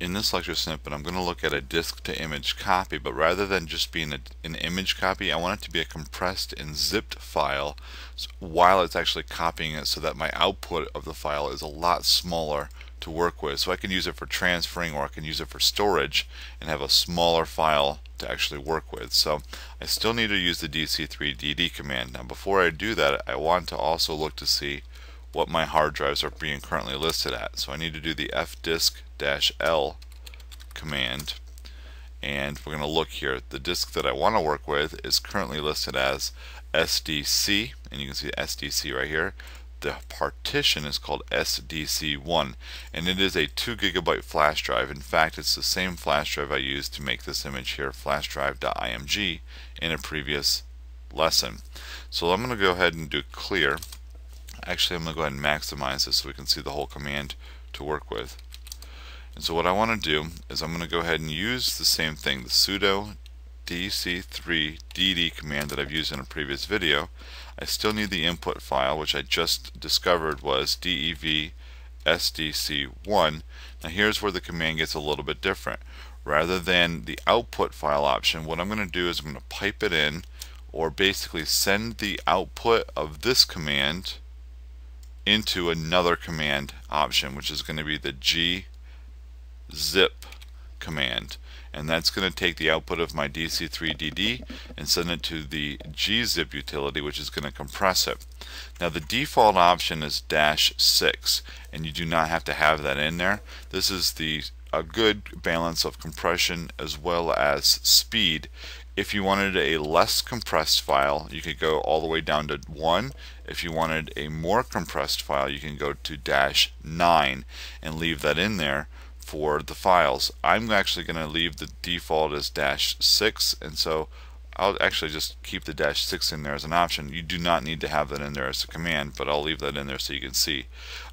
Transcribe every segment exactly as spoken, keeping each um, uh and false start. In this lecture snippet, I'm going to look at a disk to image copy, but rather than just being a, an image copy, I want it to be a compressed and zipped file while it's actually copying it, so that my output of the file is a lot smaller to work with. So I can use it for transferring, or I can use it for storage and have a smaller file to actually work with. So I still need to use the D C three D D command. Now before I do that, I want to also look to see what my hard drives are being currently listed at. So I need to do the fdisk dash L command, and we're going to look here. The disk that I want to work with is currently listed as S D C, and you can see S D C right here. The partition is called S D C one, and it is a two gigabyte flash drive. In fact, it's the same flash drive I used to make this image here, flash drive dot I M G, in a previous lesson. So I'm going to go ahead and do clear. Actually, I'm going to go ahead and maximize this so we can see the whole command to work with. And so what I want to do is I'm going to go ahead and use the same thing, the sudo D C three D D command that I've used in a previous video. I still need the input file, which I just discovered was dev S D C one. Now here's where the command gets a little bit different. Rather than the output file option, what I'm going to do is I'm going to pipe it in, or basically send the output of this command into another command option, which is going to be the gzip command, and that's going to take the output of my D C three D D and send it to the gzip utility, which is going to compress it. Now the default option is dash six, and you do not have to have that in there. This is the a good balance of compression as well as speed. If you wanted a less compressed file, you could go all the way down to one. If you wanted a more compressed file, you can go to dash nine and leave that in there for the files. I'm actually going to leave the default as dash six, and so I'll actually just keep the dash six in there as an option. You do not need to have that in there as a command, but I'll leave that in there so you can see.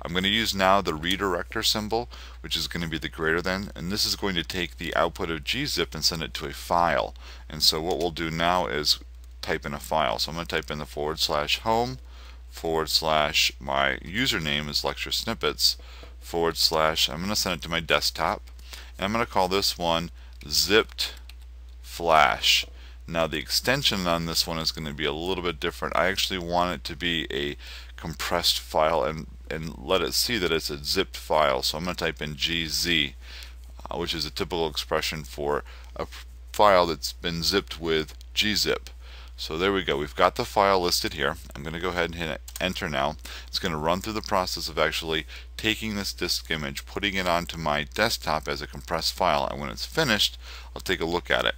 I'm going to use now the redirector symbol, which is going to be the greater than, and this is going to take the output of gzip and send it to a file. And so what we'll do now is type in a file. So I'm going to type in the forward slash home, forward slash my username is lecture snippets, forward slash, I'm going to send it to my desktop, and I'm going to call this one zipped flash. Now the extension on this one is going to be a little bit different. I actually want it to be a compressed file and, and let it see that it's a zipped file. So I'm going to type in G Z, uh, which is a typical expression for a file that's been zipped with gzip. So there we go. We've got the file listed here. I'm going to go ahead and hit enter now. It's going to run through the process of actually taking this disk image, putting it onto my desktop as a compressed file, and when it's finished, I'll take a look at it.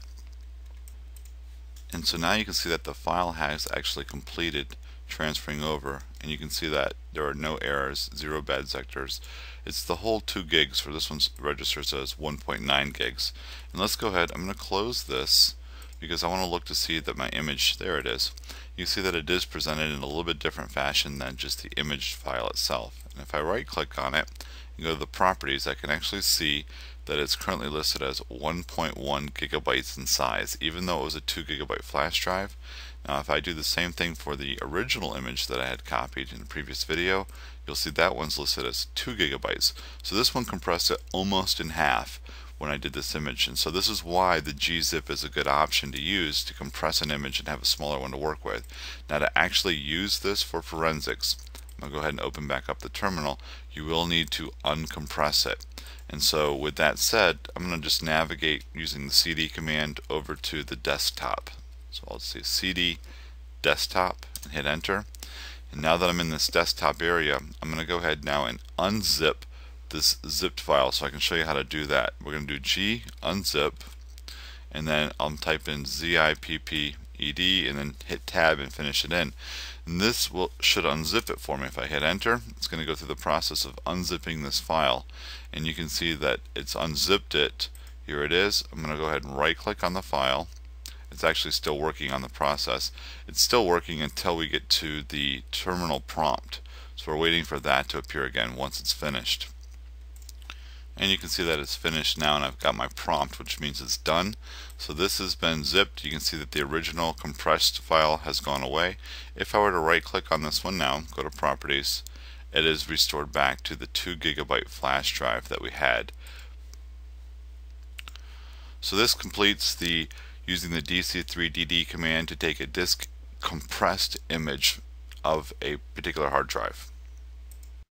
And so now you can see that the file has actually completed transferring over, and you can see that there are no errors, zero bad sectors. It's the whole two gigs, for this one registers as one point nine gigs. And let's go ahead, I'm going to close this because I want to look to see that my image, there it is. You see that it is presented in a little bit different fashion than just the image file itself. And if I right click on it and go to the properties, I can actually see that it's currently listed as one point one gigabytes in size, even though it was a two gigabyte flash drive. Now if I do the same thing for the original image that I had copied in the previous video, you'll see that one's listed as two gigabytes. So this one compressed it almost in half when I did this image, and so this is why the gzip is a good option to use to compress an image and have a smaller one to work with. Now to actually use this for forensics, I'll go ahead and open back up the terminal. You will need to uncompress it. And so with that said, I'm going to just navigate using the C D command over to the desktop. So I'll say C D desktop and hit enter. And now that I'm in this desktop area, I'm going to go ahead now and unzip this zipped file, so I can show you how to do that. We're going to do G unzip, and then I'll type in zipped and then hit tab and finish it in. And this will should unzip it for me. If I hit enter, it's going to go through the process of unzipping this file, and you can see that it's unzipped it. Here it is. I'm going to go ahead and right click on the file. It's actually still working on the process. It's still working until we get to the terminal prompt, so we're waiting for that to appear again once it's finished. And you can see that it's finished now, and I've got my prompt, which means it's done. So this has been zipped. You can see that the original compressed file has gone away. If I were to right click on this one now, go to properties, it is restored back to the two gigabyte flash drive that we had So this completes the using the D C three D D command to take a disk compressed image of a particular hard drive.